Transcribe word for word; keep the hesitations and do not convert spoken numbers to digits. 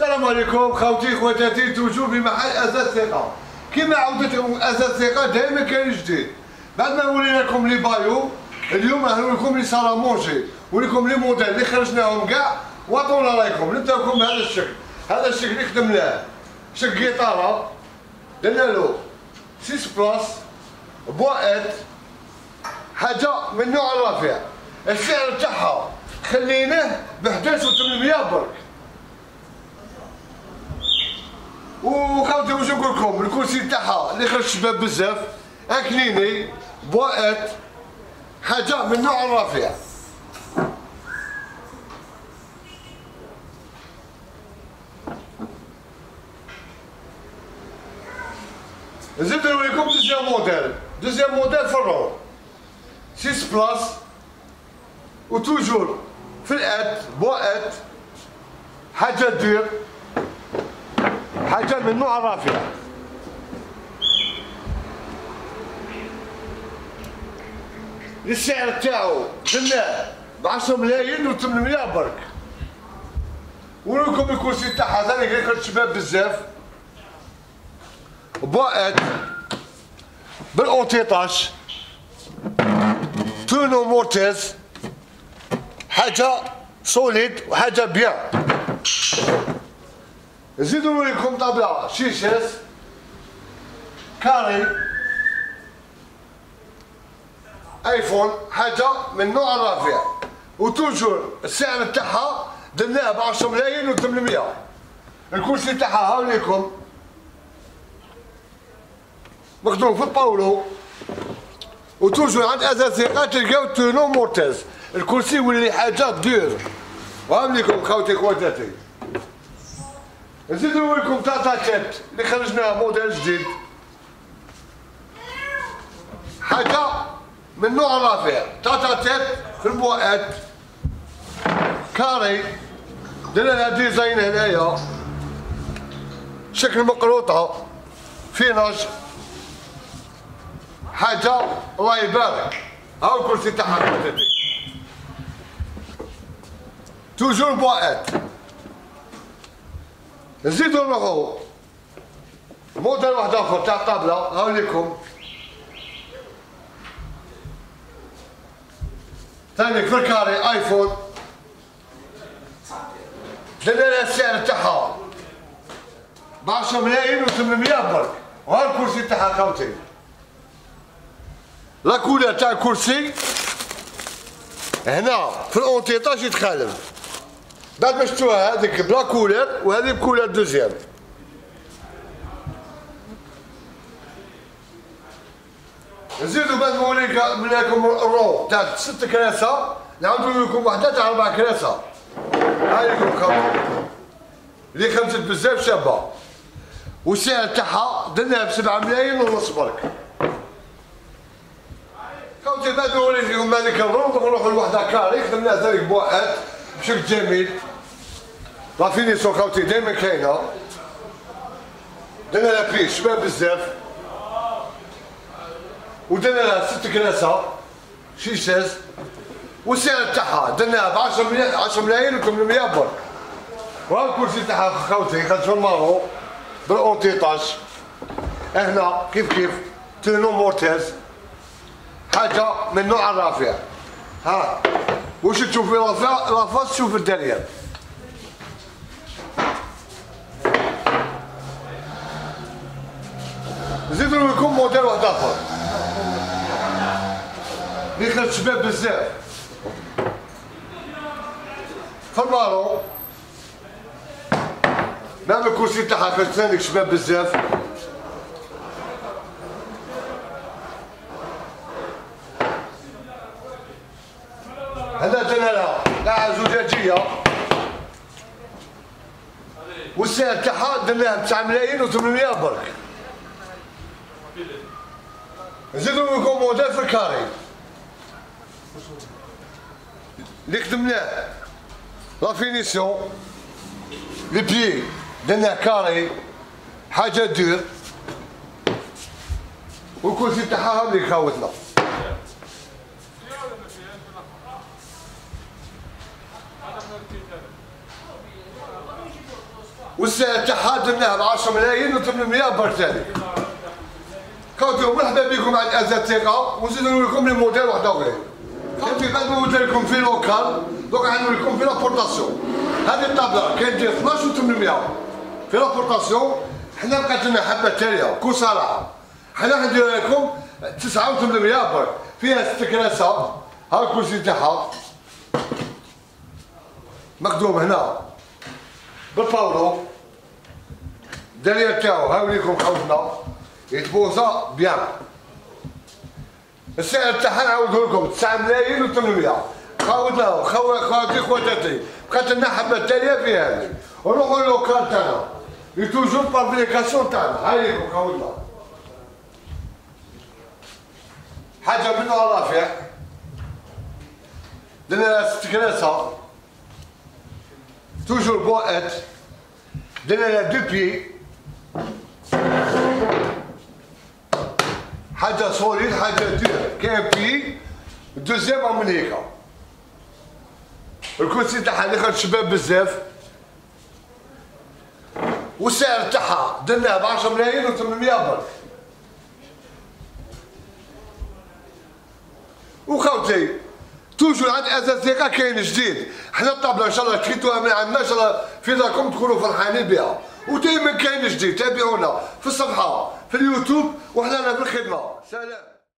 السلام عليكم خوتي خواتاتي. توجو بمحل أزاز ثقة كما عودتكم أزاز ثقة دائما كاين جديد. بعد ما ورينا لكم لي بايو اليوم نوريكم لي صالامونجي، نوريكم لي موديل اللي خرجناهم كاع وعطونا رايكم. نبداوكم بهذا الشكل، هذا الشكل اللي خدمناه شكل قيطارة، درنا له سيس بلاص بواعد حاجة من النوع الرفيع. السعر تاعها خليناه ب أحد عشر وثمنمية برك. وخاوتي واش نقول لكم، الكرسي تاعها اللي خرج شباب بزاف، اكليني بواعد حاجة من النوع الرفيع. نزيد نوريكم دوزيام موديل، دوزيام موديل في الروم سيس بلاص، وتوجور في الات بواعد حاجة دير حاجة من نوع الرافعة. السعر تاعو درناه ب عشرة ملايين وثمنمية برك. ونوريكم الكرسي تاعها ثاني كي خرج شباب بزاف، بواعد بالأونتيطاج، تونو مورتيز، حاجة سوليد وحاجة بيان. نزيدو نوريكم طابلة شيشاس كاري ايفون حاجة من نوع الرافع، وتوجور السعر تاعها درناه ب عشرة ملايين وثمنمية. الكرسي تاعها هاوليكم مخدوم في الباولو، وتوجو عند أزازيقا تلقاو تونو مورتاز. الكرسي يولي حاجة دير. وهم ليكم خوتي خواتاتي. نزيد نوريكم تاتا تات اللي خرجناها موديل جديد، حاجة من نوع رافع، تاتا تات في البواعد كاري، درنا لها ديزاين هنايا شكل مقروطة في نج، حاجة الله يبارك. هاو الكرسي تاعها خواتاتي، توجور بواعد. نزيدو نروحو موديل واحد اخر تاع الطابلة، هاوليكم ثاني في الكاري ايفون، درنا لها السعر تاعها ب عشرة ملايين وثمنمية برك. وها الكرسي تاعها خوتي، لاكولا تاع الكرسي هنا في الأونتيطاج يتخالف. بعد ما شفتوها هذيك بلا كولر وهذه بكولر دوزيام. نزيدو بعد ما وريناكم الرو تاع ست كراسة، نعاودو لكم وحدة تاع أربع كراسة. هايكم خواتي اللي خمسة بزاف شابة، والسعر تاعها درناها بسبعة ملايين ونص برك. خوتي بعد ما وريناكم هذيك الرو نروحو لوحدة كاري خدمناها ذلك بواحد بشكل جميل. لافينيسيون خوتي دايما كاينه، درنا لها بيش شباب بزاف، ودرنا لها ست كراسه شيشاز، والسعر تاعها درناها ب عشرة ملايين وثمنمية برك. وها الكرسي تاعها خوتي خرج في المارو بالأونتيطاج، هنا كيف كيف تونو مورتيز، حاجه من نوع الرافع. ها واش تشوفي لافاس، شوف الدرياب. نزيدو نوريكم موديل واحد اخر اللي خرج شباب بزاف في المارون، نعم الكرسي تاعها خرج ثاني شباب بزاف. هذا درنا لها قاعة زجاجية، والسعر تاعها درناها ب تسعة ملايين وثمنمية برك. نزيدو نوريكم موديل في الكاري اللي خدمناه لافينيسيون، لي بيي درناه كاري حاجة دير، والكرسي تاعها هاوليك خاوتنا. والاتحاد منها ب عشرة ملايين وثمانمائة برتالي. كاوتيو مرحبا بكم على الازاتيقه ونزيد نوريكم لي موديل واحد اخرين. كاوتيو قد ما قلت لكم في لوكال دوكا غنوريكم في لابورطاسيون. هذه الطابله كاين ديال اثناش وثمانمائة في لابورطاسيون. حنا بقات لنا حبه تاليه كسرعه. حنا غندير لكم تسعة وثمانمائة برك فيها ست كراسات. ها الكرسي تاعها مخدوم هنا بالفاولو الدريه تاعو. هاوليكم حوضنا يتبوزا بيان. السعر تاعها نعاودو لكم تسعة ملايين وثمانمائة. خاودناها خواتي خواتاتي بقات لنا حبه تاليه في هذه. ونروحو للوكال تاعنا لي توجور بابليكاسيون تاعنا. هاوليكم خاودنا حاجه منو رافع درنا ست كراسات توجور بوات. درنا لها دو بي حاجه سوليد حاجه دير كاين بي دوزيام من هيكا. الكرسي تاعها اللي خرج شباب بزاف والسعر تاعها درناه ب عشرة ملايين وثمانمائة برك. وخاوتي توجور عند ازازيقه كاين جديد. حنا الطابله ان شاء الله كريتوها من عندنا ان شاء الله في داركم تكونوا فرحانين بها. ودائما كاين جديد. تابعونا في الصفحه في اليوتيوب وحنا في الخدمه. سلام.